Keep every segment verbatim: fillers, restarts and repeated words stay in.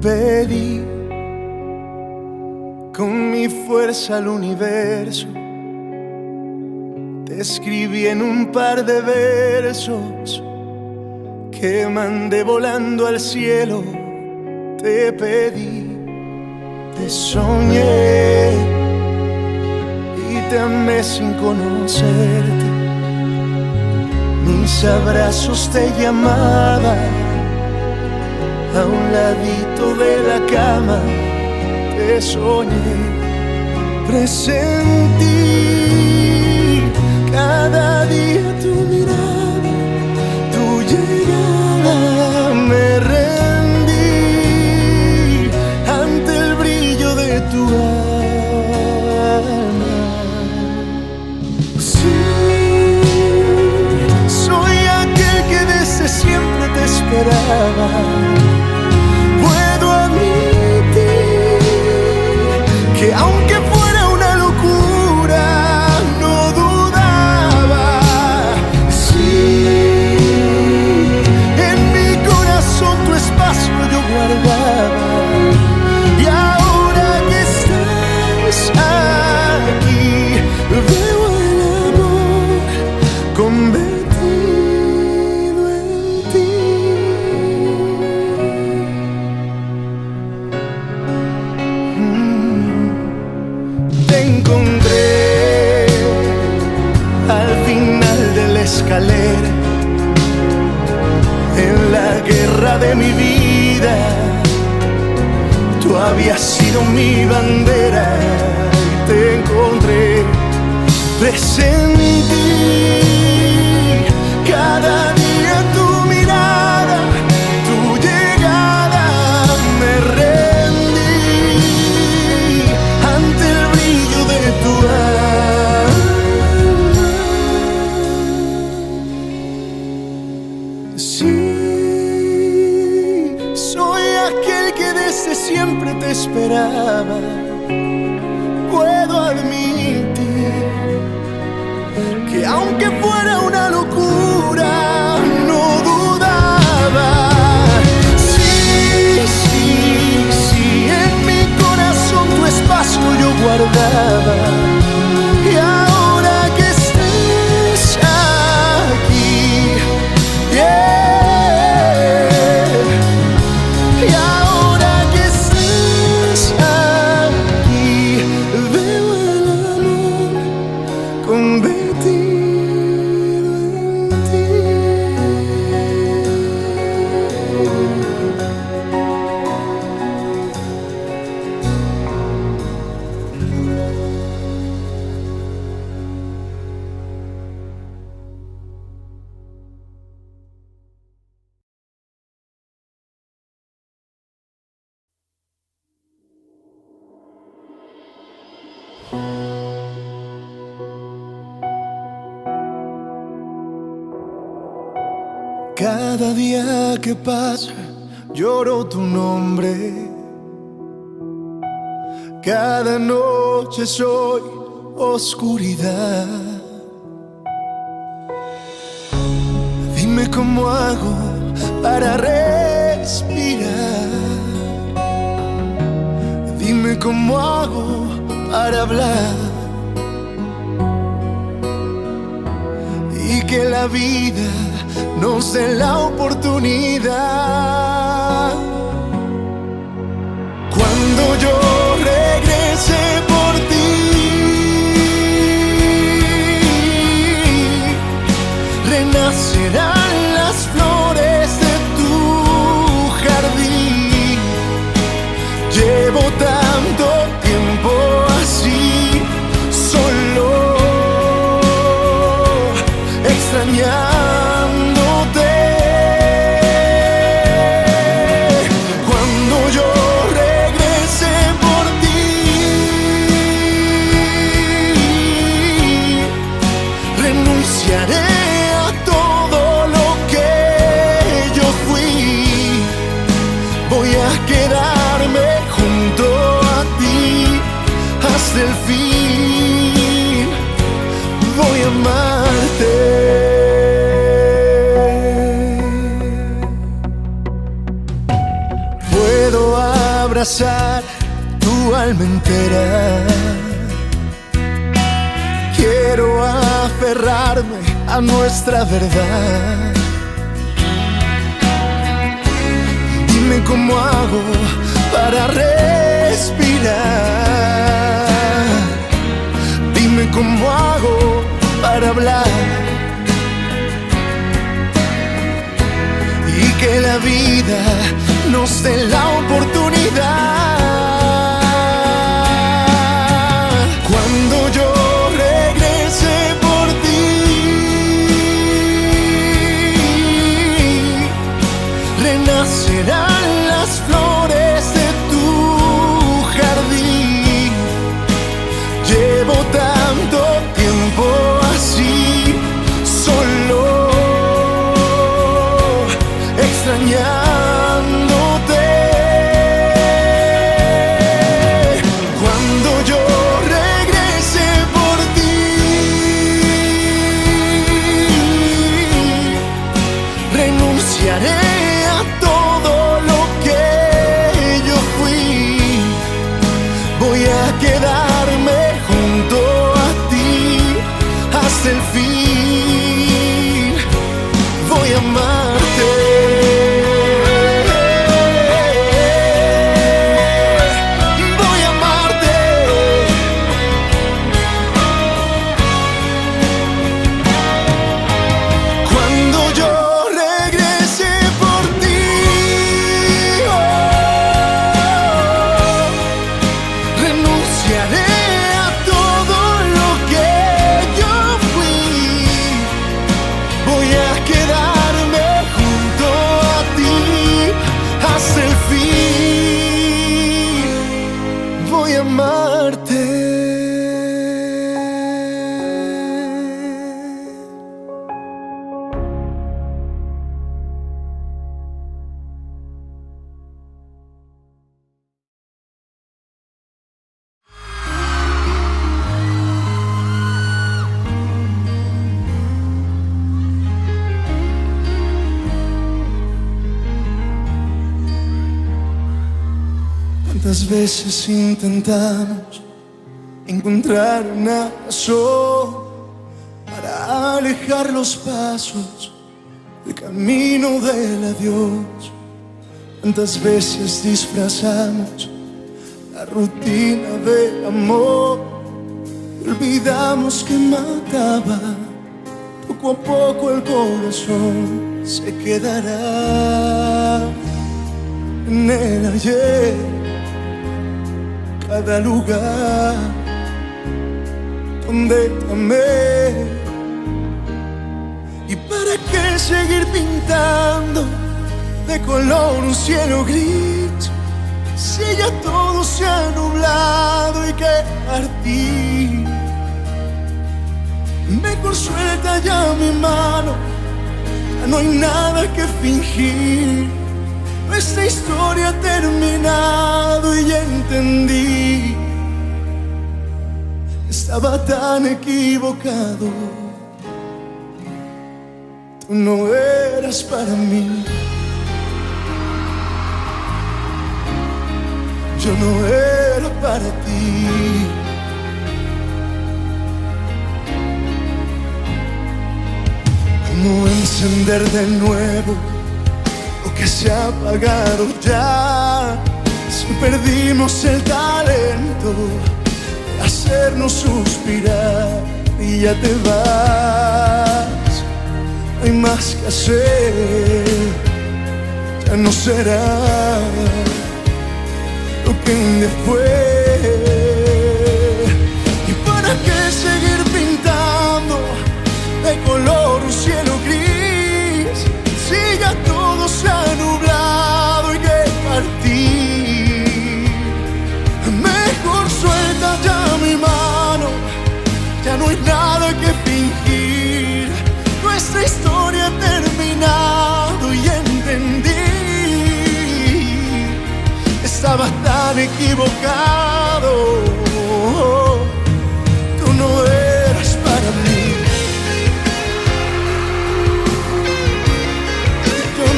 pedí con mi fuerza al universo, te escribí en un par de versos que mandé volando al cielo. Te pedí, te soñé y te amé sin conocerte. Mis abrazos te llamaban a un ladito de la cama, te soñé, presentí cada día tu mirada, tu llegada, me rendí ante el brillo de tu alma. Sí, soy aquel que desde siempre te esperaba. Aunque fuera una locura, no dudaba. Sí, en mi corazón tu espacio yo guardaba. Y ahora que estás aquí, veo el amor convertido en ti. mm. Te encontré al final de la escalera, en la guerra de mi vida. Tú habías sido mi bandera y te encontré, presentí cada día tu mirada, tu llegada, me rendí ante el brillo de tu alma. Sí, soy aquel que desde siempre te esperaba. Puedo admitir que aunque fuera una locura, no dudaba. Sí, sí, sí, en mi corazón tu espacio yo guardaba. Y ahora que estás aquí, yeah, y ahora que estás aquí, veo el amor convertido en ti. Cada día que pasa lloro tu nombre, cada noche soy oscuridad. Dime cómo hago para respirar, dime cómo hago para hablar, y que la vida nos dé la oportunidad. Cuando yo regrese por ti, renacerán las flores de tu jardín. Llevo tanto tiempo así, solo extrañar. Amarte, puedo amarte. abrazar tu alma entera. Quiero aferrarme a nuestra verdad. Dime cómo hago para respirar. Dime cómo hago para hablar. Que la vida nos dé la oportunidad. Cuando yo regrese por ti, renacerán las flores de tu jardín. Llevo tanto tiempo así, solo extrañándote. Cuando yo regrese por ti, renunciaré a todo lo que yo fui. Voy a quedarme junto a ti hasta el fin. Voy a amarte. ¿Cuántas veces intentamos encontrar una razón para alejar los pasos del camino del adiós? ¿Cuántas veces disfrazamos la rutina del amor? Olvidamos que mataba, poco a poco el corazón se quedará en el ayer. Cada lugar donde amé, ¿y para qué seguir pintando de color un cielo gris si ya todo se ha nublado y que partí? Mejor suelta ya mi mano, ya no hay nada que fingir. Nuestra historia ha terminado y ya entendí. Estaba tan equivocado. Tú no eras para mí. Yo no era para ti. ¿Cómo encender de nuevo que se ha apagado ya? Si perdimos el talento de hacernos suspirar y ya te vas, no hay más que hacer. Ya no será lo que un día fue. ¿Y para qué seguir pintando de color un cielo gris si ya todo se ha nublado y que partí? Mejor suelta ya mi mano, ya no hay nada que fingir. Nuestra historia ha terminado y entendí. Estaba tan equivocado. Tú no eras para mí.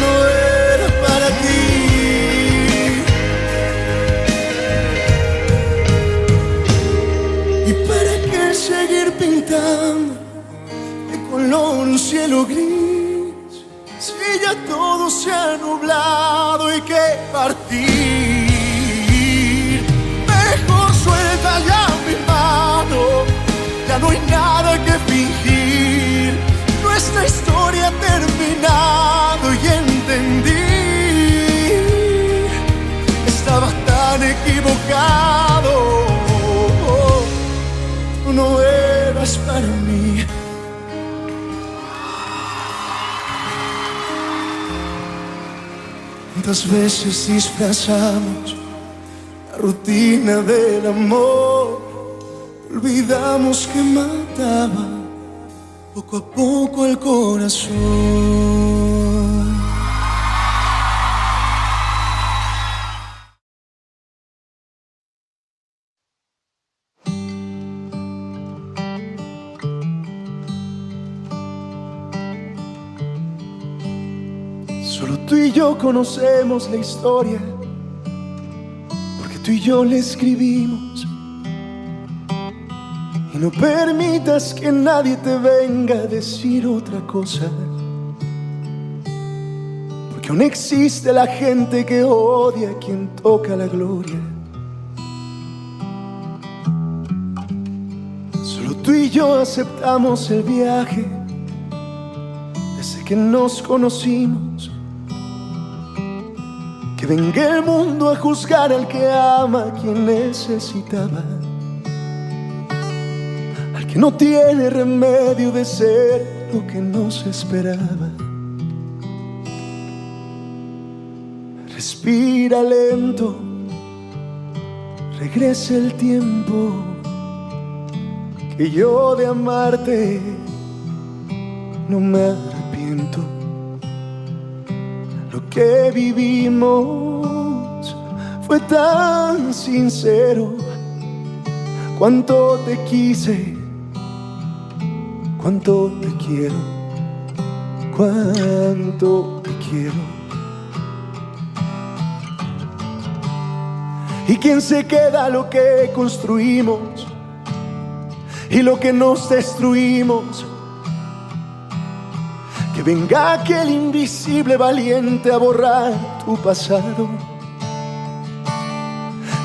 No era para ti. está nublado y que partir. Mejor suelta ya mi mano, ya no hay nada que fingir. Nuestra historia ha terminado y entendí, estaba tan equivocado. Tú no eras para mí. ¿Cuántas veces disfrazamos la rutina del amor? Olvidamos que mataba poco a poco el corazón. Tú y yo conocemos la historia, porque tú y yo la escribimos. Y no permitas que nadie te venga a decir otra cosa, porque aún existe la gente que odia a quien toca la gloria. Solo tú y yo aceptamos el viaje desde que nos conocimos. Que venga el mundo a juzgar al que ama, a quien necesitaba, al que no tiene remedio de ser lo que no se esperaba. Respira lento, regresa el tiempo, que yo de amarte no me arrepiento. Lo que vivimos fue tan sincero. Cuánto te quise, cuánto te quiero, cuánto te quiero. ¿Y quién se queda lo que construimos y lo que nos destruimos? Que venga aquel invisible valiente a borrar tu pasado,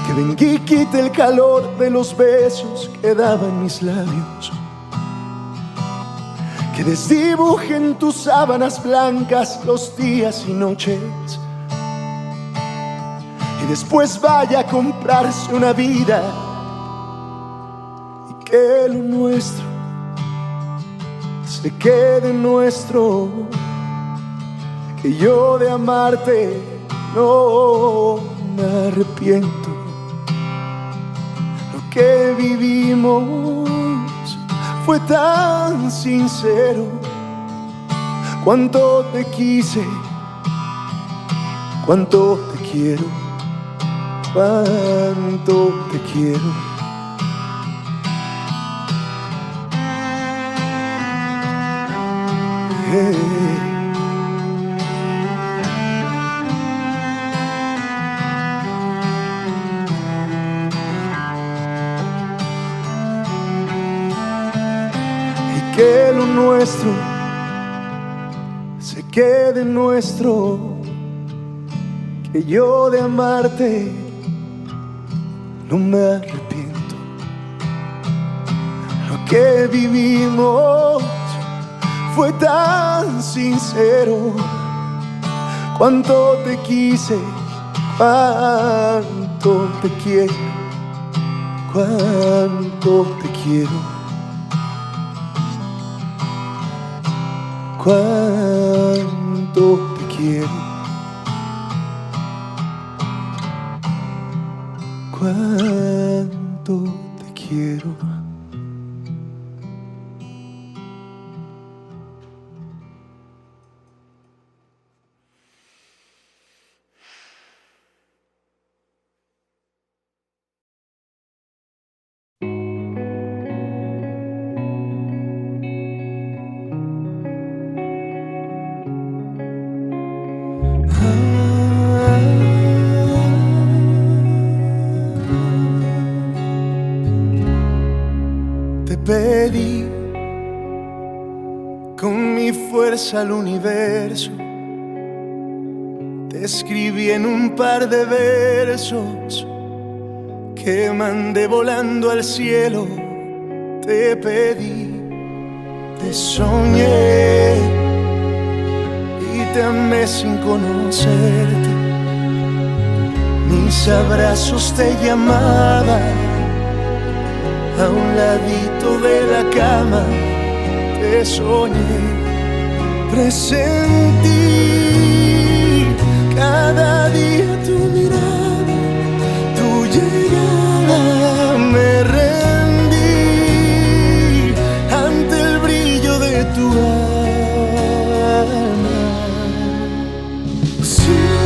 que venga y quite el calor de los besos que daban mis labios, que desdibujen tus sábanas blancas los días y noches, y después vaya a comprarse una vida, y que lo nuestro se quede nuestro, que yo de amarte no me arrepiento. Lo que vivimos fue tan sincero. Cuánto te quise, cuánto te quiero, cuánto te quiero. Y que lo nuestro se quede nuestro, que yo de amarte no me arrepiento. Lo que vivimos fue tan sincero. Cuánto te quise, cuánto te quiero, cuánto te quiero, cuánto te quiero, cuánto te quiero. Pedí con mi fuerza al universo escribí en un par de versos que mandé volando al cielo. Te pedí, te soñé y te amé sin conocerte. Mis abrazos te llamaban a un ladito de la cama. Te soñé, presentí cada día tu mirada, tu llegada. Me rendí ante el brillo de tu alma. Sí,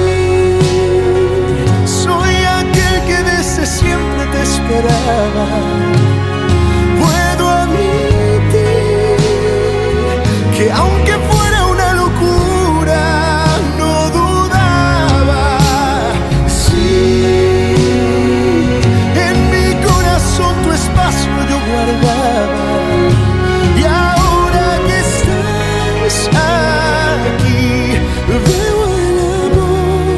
soy aquel que desde siempre te esperaba. Aunque fuera una locura, no dudaba. Sí, en mi corazón tu espacio yo guardaba. Y ahora que estás aquí, veo el amor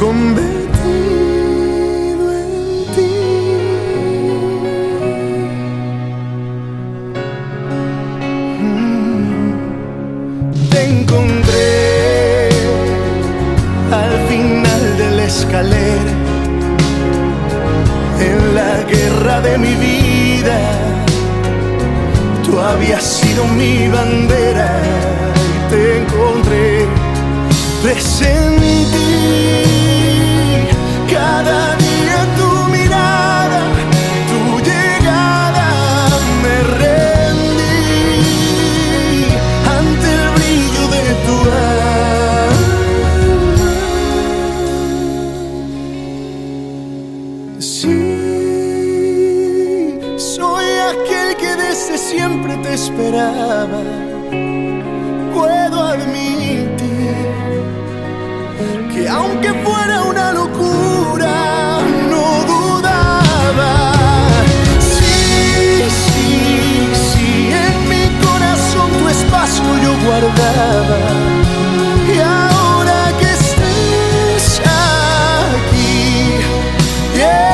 convertido en ti. Mm. Te encontré al final de la escalera, en la guerra de mi vida. Tú habías sido mi bandera y te encontré. Presentí cada día tu mirada, tu llegada. Me rendí ante el brillo de tu alma. Sí, soy aquel que desde siempre te esperaba. Puedo admitir que aunque fuera una locura, no dudaba. Sí, sí, sí, en mi corazón tu espacio yo guardaba. Y ahora que estás aquí, yeah.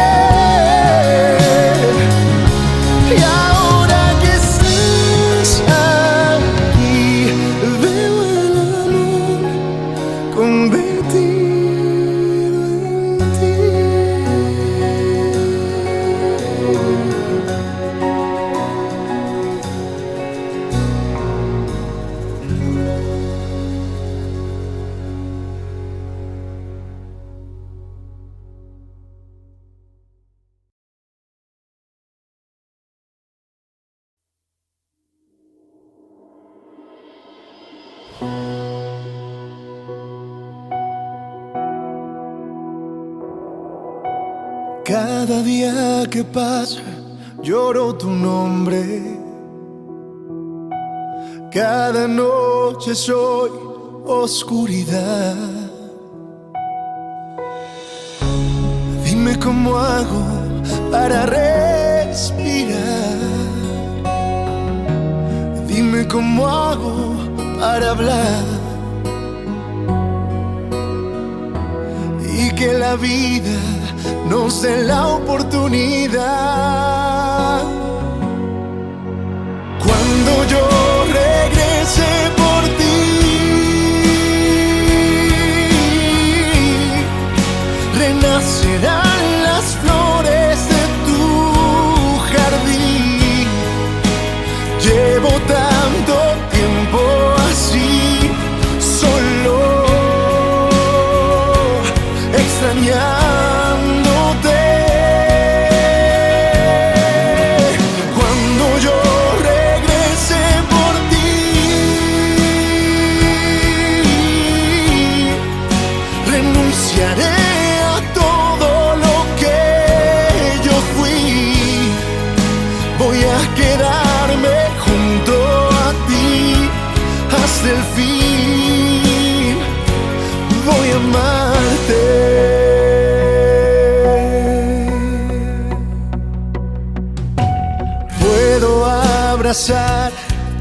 Y ahora que estás aquí, veo el amor convertido en ti. Cada día que pasa lloro tu nombre. Cada noche soy oscuridad. Dime cómo hago para respirar. Dime cómo hago para hablar. Y que la vida nos dé la oportunidad. Cuando yo regrese por ti, renacerán las flores de tu jardín. Llevo tanto tiempo así, solo extrañar.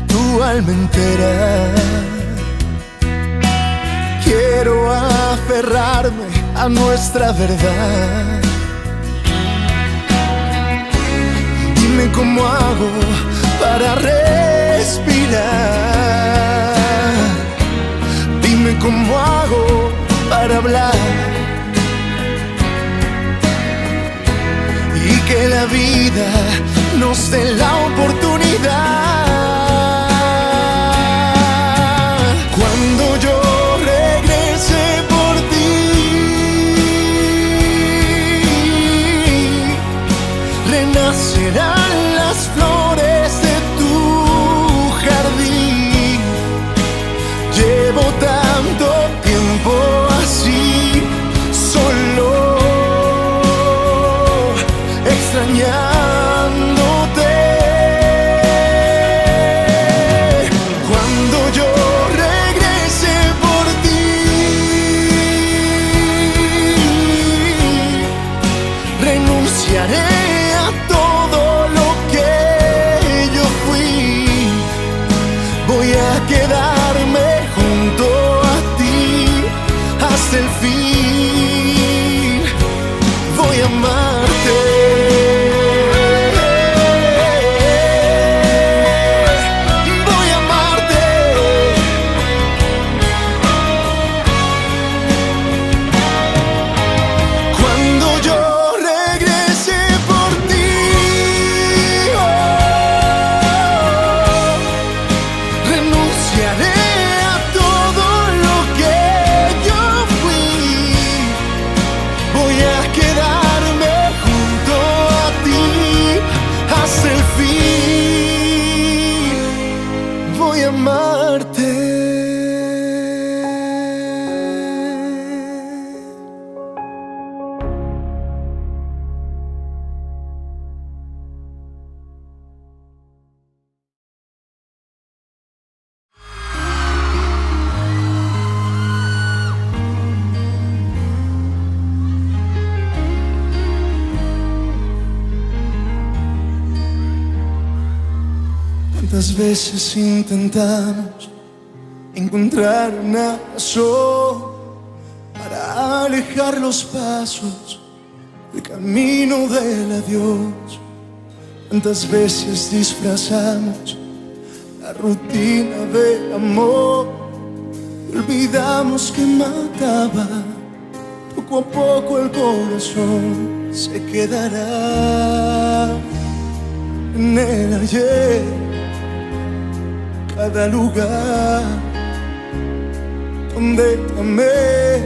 Tu alma entera, quiero hacer aferrarme a nuestra verdad. Dime cómo hago para respirar. Dime cómo hago para hablar y que la vida nos dé la oportunidad. Cuando yo regrese por ti, renacerán las flores de tu jardín. Llevo tanto tiempo así, solo, extrañándote. Cuando yo regrese por ti, renunciaré a todo lo que yo fui. Voy a quedarme junto a ti hasta el fin. Voy a amarte. Tantas veces intentamos encontrar una razón para alejar los pasos del camino del adiós. Tantas veces disfrazamos la rutina del amor y olvidamos que mataba. Poco a poco el corazón se quedará en el ayer. Cada lugar donde te amé.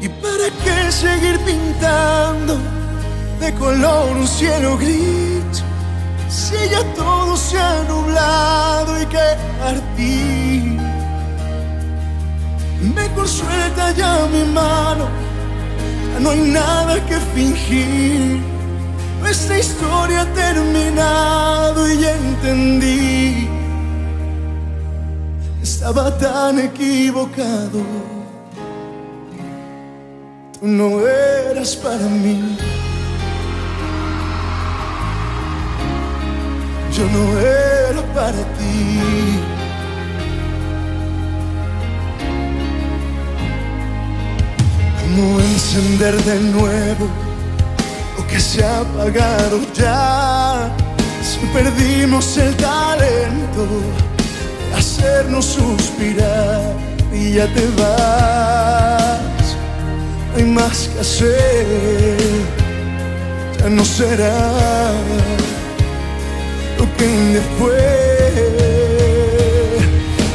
¿Y para qué seguir pintando de color un cielo gris si ya todo se ha nublado y que partí? Mejor suelta ya mi mano, ya no hay nada que fingir. Esta historia ha terminado y ya entendí. Estaba tan equivocado. Tú no eras para mí. Yo no era para ti. ¿Cómo encender de nuevo que se ha apagado ya? Si perdimos el talento de hacernos suspirar y ya te vas, no hay más que hacer. Ya no será lo que un día fue.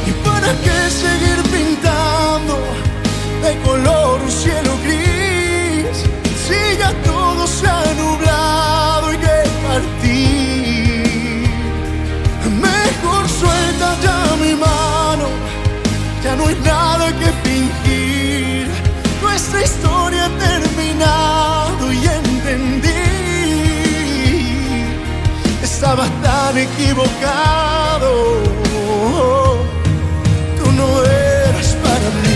¿Y para qué seguir pintando de color un cielo gris si ya todo se ha nublado y que partí? Mejor suelta ya mi mano, ya no hay nada que fingir. Nuestra historia ha terminado y entendí. Estaba tan equivocado. Tú no eras para mí.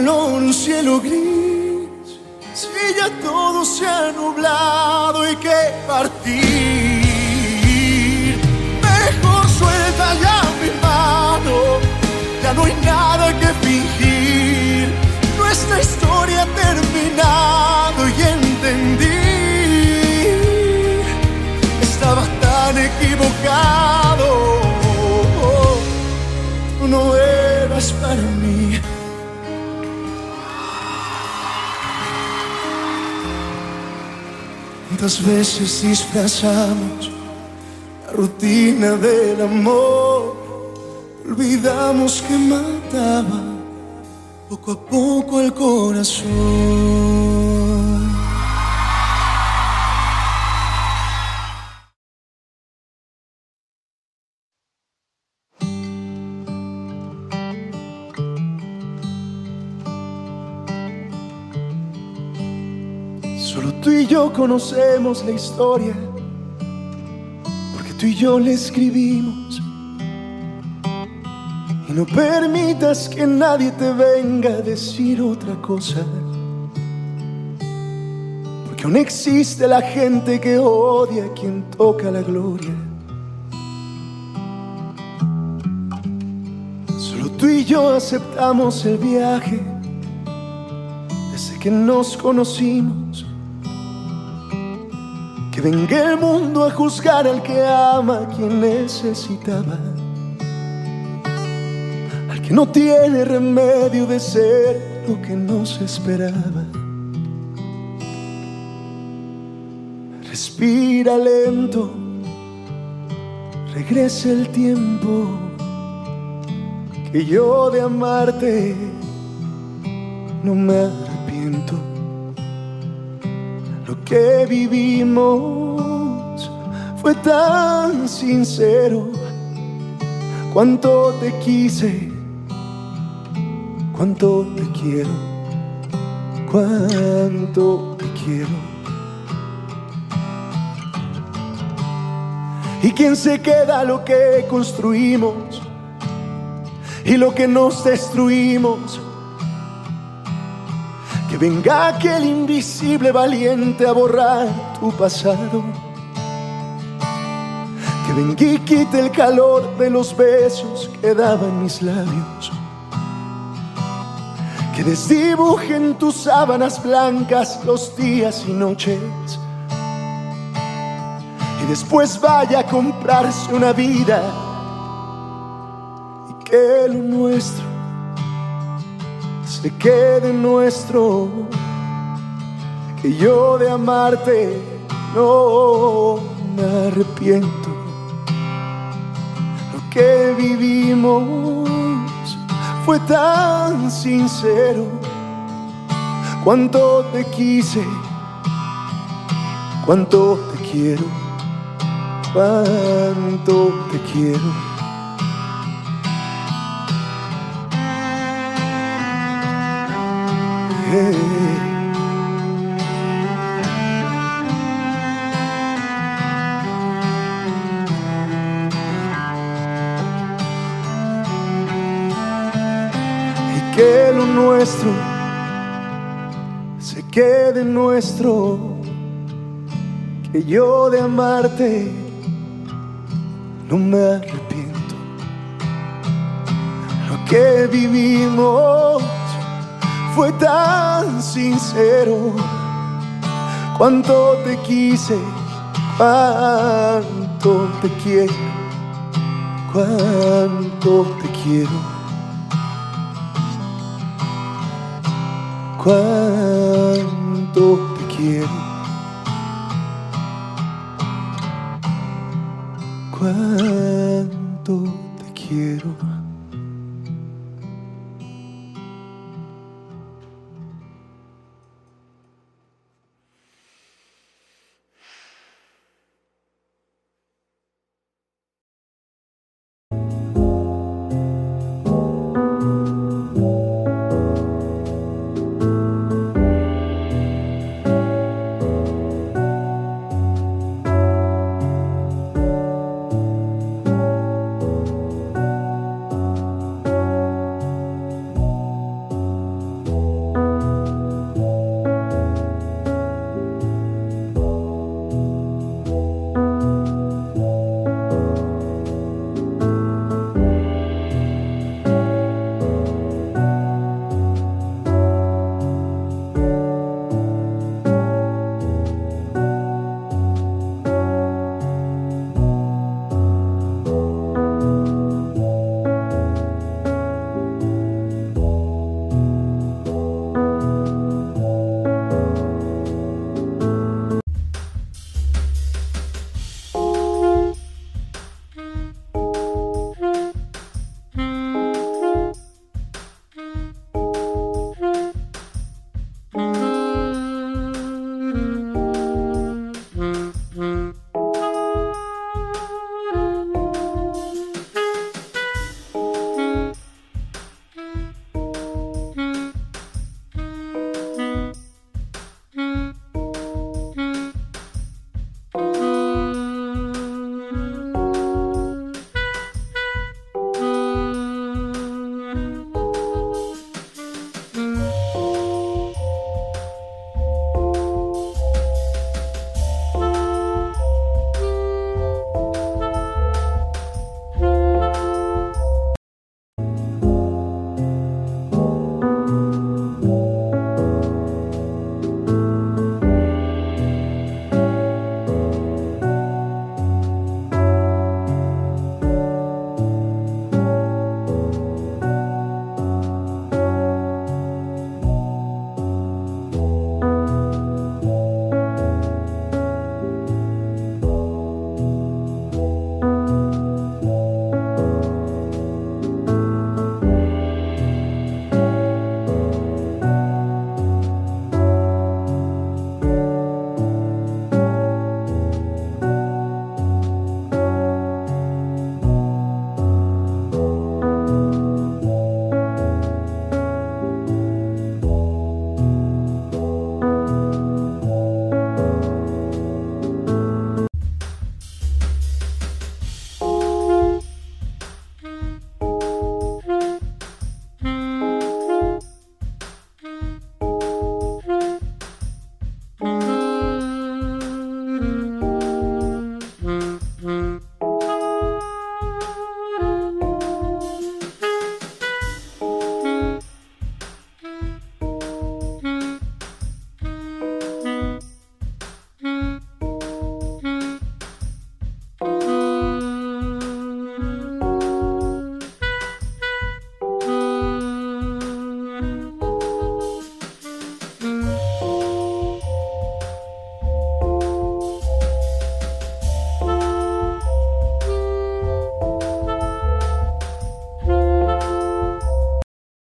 nubló un cielo gris, si ya todo se ha nublado y que partir. Mejor suelta ya mi mano, ya no hay nada que fingir. Nuestra historia ha terminado y entendí, estaba tan equivocado, tú no eras para mí. ¿Cuántas veces disfrazamos la rutina del amor? Olvidamos que mataba poco a poco al corazón. Solo tú y yo conocemos la historia, porque tú y yo la escribimos. Y no permitas que nadie te venga a decir otra cosa, porque aún existe la gente que odia a quien toca la gloria. Solo tú y yo aceptamos el viaje desde que nos conocimos. Que venga el mundo a juzgar al que ama, a quien necesitaba, que no tiene remedio de ser lo que no se esperaba. Respira lento, regresa el tiempo, que yo de amarte no me arrepiento. Lo que vivimos fue tan sincero. Cuánto te quise, cuánto te quiero, cuánto te quiero. ¿Y quién se queda lo que construimos y lo que nos destruimos? Que venga aquel invisible valiente a borrar tu pasado. Que venga y quite el calor de los besos que daban mis labios. Que desdibujen tus sábanas blancas los días y noches, y después vaya a comprarse una vida, y que lo nuestro se quede nuestro, que yo de amarte no me arrepiento. Lo que vivimos fue tan sincero. Cuánto te quise, cuánto te quiero, cuánto te quiero. Hey. Que lo nuestro se quede nuestro, que yo de amarte no me arrepiento. Lo que vivimos fue tan sincero. Cuánto te quise, cuánto te quiero, cuánto te quiero, cuánto te quiero, cuánto te quiero.